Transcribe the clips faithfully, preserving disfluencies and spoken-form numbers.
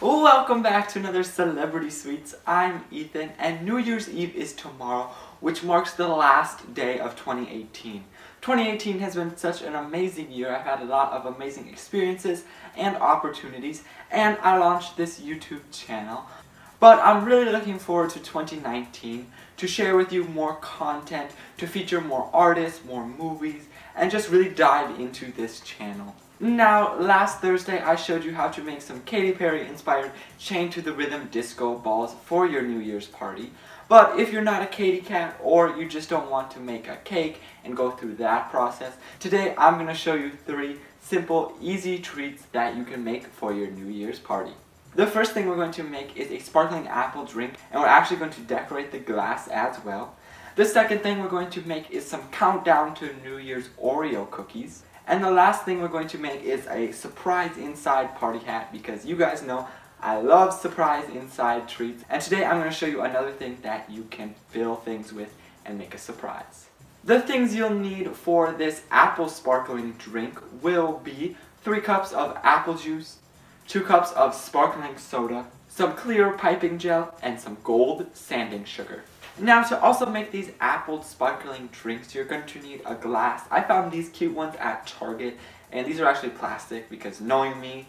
Welcome back to another Celebrity Sweets. I'm Ethan, and New Year's Eve is tomorrow, which marks the last day of twenty eighteen. twenty eighteen has been such an amazing year. I've had a lot of amazing experiences and opportunities, and I launched this YouTube channel. But I'm really looking forward to twenty nineteen to share with you more content, to feature more artists, more movies, and just really dive into this channel. Now, last Thursday I showed you how to make some Katy Perry inspired Chain to the Rhythm disco balls for your New Year's party. But if you're not a Katy cat or you just don't want to make a cake and go through that process, today I'm going to show you three simple, easy treats that you can make for your New Year's party. The first thing we're going to make is a sparkling apple drink, and we're actually going to decorate the glass as well. The second thing we're going to make is some countdown to New Year's Oreo cookies. And the last thing we're going to make is a surprise inside party hat, because you guys know I love surprise inside treats. And today I'm going to show you another thing that you can fill things with and make a surprise. The things you'll need for this apple sparkling drink will be three cups of apple juice, two cups of sparkling soda, some clear piping gel, and some gold sanding sugar. Now, to also make these apple sparkling drinks, you're going to need a glass. I found these cute ones at Target, and these are actually plastic because, knowing me,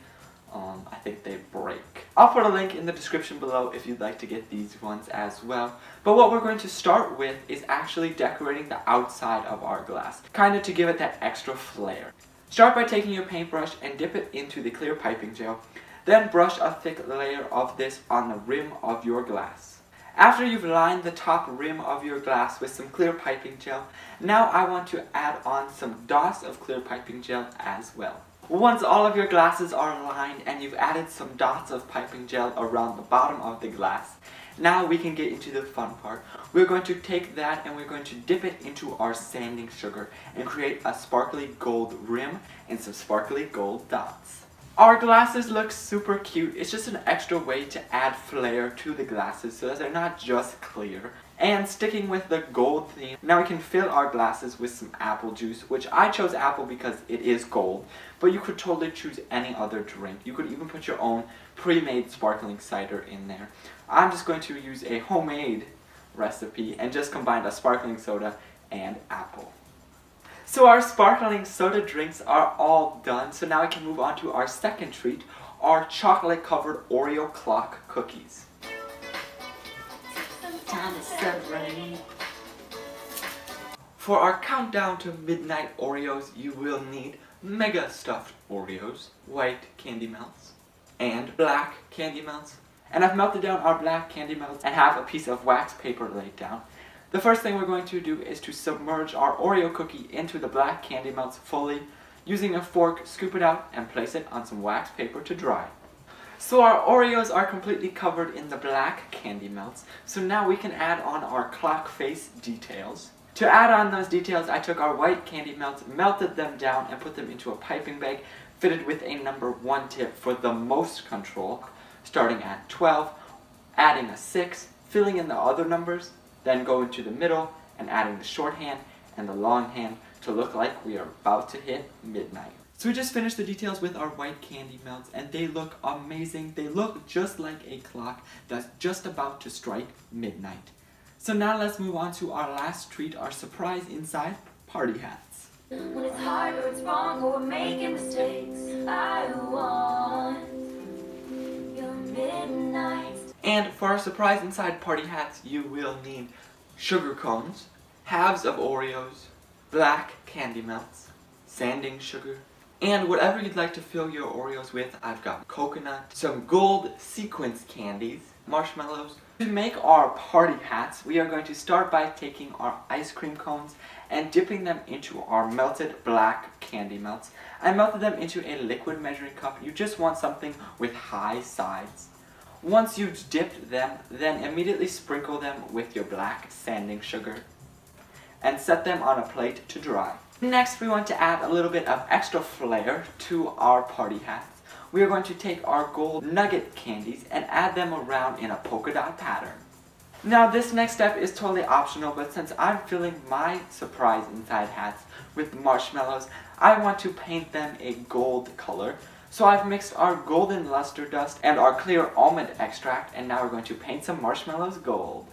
um, I think they break. I'll put a link in the description below if you'd like to get these ones as well. But what we're going to start with is actually decorating the outside of our glass, kind of to give it that extra flair. Start by taking your paintbrush and dip it into the clear piping gel, then brush a thick layer of this on the rim of your glass. After you've lined the top rim of your glass with some clear piping gel, now I want to add on some dots of clear piping gel as well. Once all of your glasses are lined and you've added some dots of piping gel around the bottom of the glass, now we can get into the fun part. We're going to take that and we're going to dip it into our sanding sugar and create a sparkly gold rim and some sparkly gold dots. Our glasses look super cute. It's just an extra way to add flair to the glasses so that they're not just clear. And sticking with the gold theme, now we can fill our glasses with some apple juice, which I chose apple because it is gold, but you could totally choose any other drink. You could even put your own pre-made sparkling cider in there. I'm just going to use a homemade recipe and just combine a sparkling soda and apple. So our sparkling soda drinks are all done, so now we can move on to our second treat, our chocolate covered Oreo clock cookies. Time to celebrate. For our countdown to midnight Oreos, you will need mega stuffed Oreos, white candy melts, and black candy melts. And I've melted down our black candy melts and have a piece of wax paper laid down. The first thing we're going to do is to submerge our Oreo cookie into the black candy melts fully. Using a fork, scoop it out and place it on some wax paper to dry. So our Oreos are completely covered in the black candy melts, so now we can add on our clock face details. To add on those details, I took our white candy melts, melted them down, and put them into a piping bag fitted with a number one tip for the most control, starting at twelve, adding a six, filling in the other numbers, then go into the middle and adding the short hand and the long hand to look like we are about to hit midnight. So we just finished the details with our white candy melts, and they look amazing. They look just like a clock that's just about to strike midnight. So now let's move on to our last treat, our surprise inside party hats. When it's hard or it's wrong or we're making mistakes, I want your midnight. And for our surprise inside party hats, you will need sugar cones, halves of Oreos, black candy melts, sanding sugar, and whatever you'd like to fill your Oreos with. I've got coconut, some gold sequins candies, marshmallows. To make our party hats, we are going to start by taking our ice cream cones and dipping them into our melted black candy melts. I melted them into a liquid measuring cup. You just want something with high sides. Once you've dipped them, then immediately sprinkle them with your black sanding sugar and set them on a plate to dry. Next, we want to add a little bit of extra flair to our party hats. We are going to take our gold nugget candies and add them around in a polka dot pattern. Now, this next step is totally optional, but since I'm filling my surprise inside hats with marshmallows, I want to paint them a gold color. So I've mixed our golden luster dust and our clear almond extract, and now we're going to paint some marshmallows gold.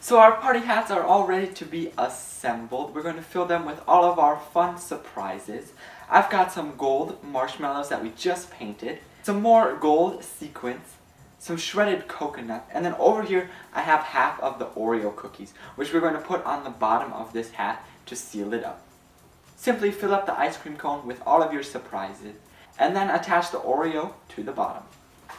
So our party hats are all ready to be assembled. We're going to fill them with all of our fun surprises. I've got some gold marshmallows that we just painted, some more gold sequins, some shredded coconut, and then over here I have half of the Oreo cookies, which we're going to put on the bottom of this hat to seal it up. Simply fill up the ice cream cone with all of your surprises, and then attach the Oreo to the bottom.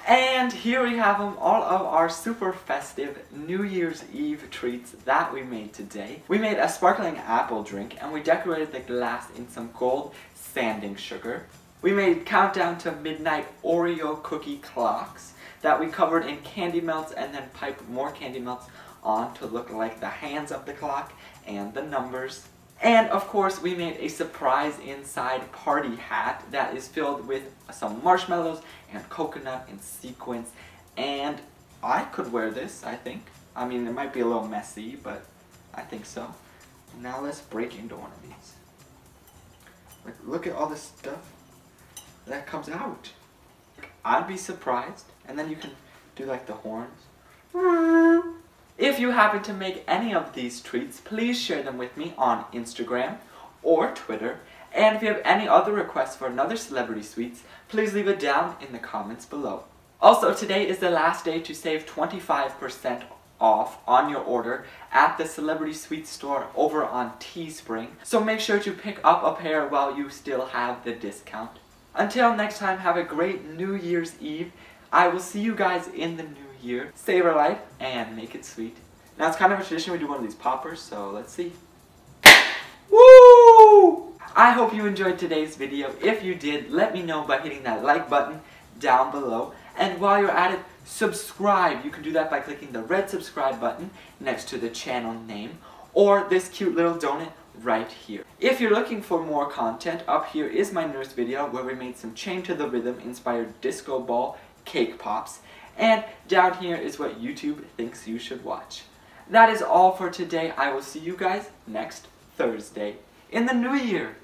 And here we have them, all of our super festive New Year's Eve treats that we made today. We made a sparkling apple drink, and we decorated the glass in some gold sanding sugar. We made countdown to midnight Oreo cookie clocks that we covered in candy melts and then piped more candy melts on to look like the hands of the clock and the numbers. And of course we made a surprise inside party hat that is filled with some marshmallows and coconut and sequins, and I could wear this, I think. I mean, it might be a little messy, but I think so. Now let's break into one of these. Like, look at all this stuff that comes out. I'd be surprised, and then you can do like the horns. If you happen to make any of these treats, please share them with me on Instagram or Twitter. And if you have any other requests for another Celebrity Sweets, please leave it down in the comments below. Also, today is the last day to save twenty-five percent off on your order at the Celebrity Sweets store over on Teespring. So make sure to pick up a pair while you still have the discount. Until next time, have a great New Year's Eve. I will see you guys in the new year. Savor life and make it sweet. Now it's kind of a tradition we do one of these poppers, so let's see. Woo! I hope you enjoyed today's video. If you did, let me know by hitting that like button down below. And while you're at it, subscribe. You can do that by clicking the red subscribe button next to the channel name or this cute little donut right here. If you're looking for more content, up here is my newest video where we made some Chain to the Rhythm inspired disco ball cake pops. And down here is what YouTube thinks you should watch. That is all for today. I will see you guys next Thursday in the new year.